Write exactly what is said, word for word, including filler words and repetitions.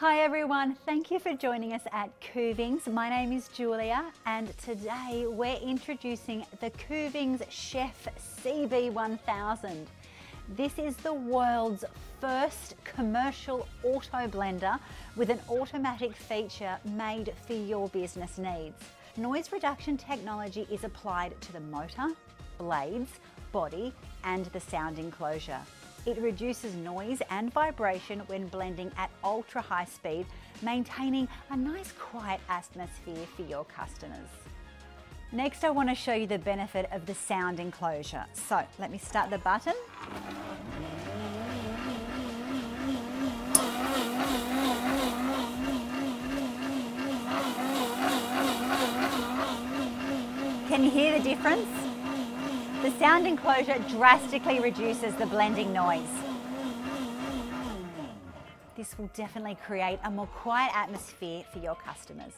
Hi everyone, thank you for joining us at Kuvings. My name is Julia and today we're introducing the Kuvings Chef C B one thousand. This is the world's first commercial auto blender with an automatic feature made for your business needs. Noise reduction technology is applied to the motor, blades, body and the sound enclosure. It reduces noise and vibration when blending at ultra high speed, maintaining a nice quiet atmosphere for your customers. Next, I want to show you the benefit of the sound enclosure. So let me start the button. Can you hear the difference? The sound enclosure drastically reduces the blending noise. This will definitely create a more quiet atmosphere for your customers.